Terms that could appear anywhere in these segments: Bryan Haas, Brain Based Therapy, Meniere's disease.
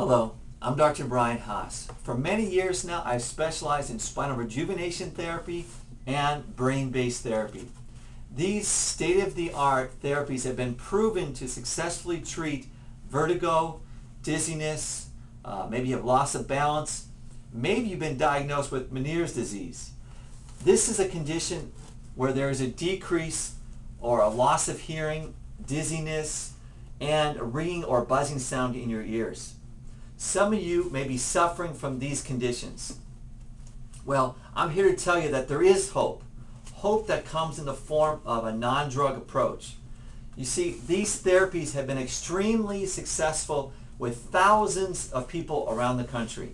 Hello, I'm Dr. Bryan Haas. For many years now, I've specialized in spinal rejuvenation therapy and brain-based therapy. These state-of-the-art therapies have been proven to successfully treat vertigo, dizziness, maybe you have loss of balance, maybe you've been diagnosed with Meniere's disease. This is a condition where there is a decrease or a loss of hearing, dizziness, and a ringing or buzzing sound in your ears. Some of you may be suffering from these conditions. Well, I'm here to tell you that there is hope. Hope that comes in the form of a non-drug approach. You see, these therapies have been extremely successful with thousands of people around the country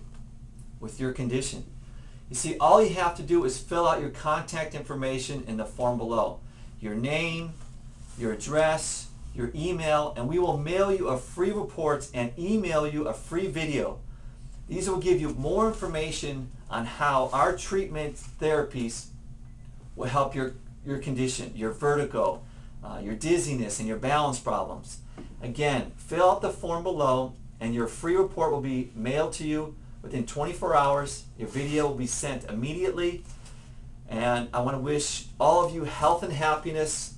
with your condition. You see, all you have to do is fill out your contact information in the form below. Your name, your address, your email, and we will mail you a free report and email you a free video. These will give you more information on how our treatment therapies will help your condition, your vertigo, your dizziness, and your balance problems. Again, fill out the form below and your free report will be mailed to you within 24 hours. Your video will be sent immediately. And I want to wish all of you health and happiness.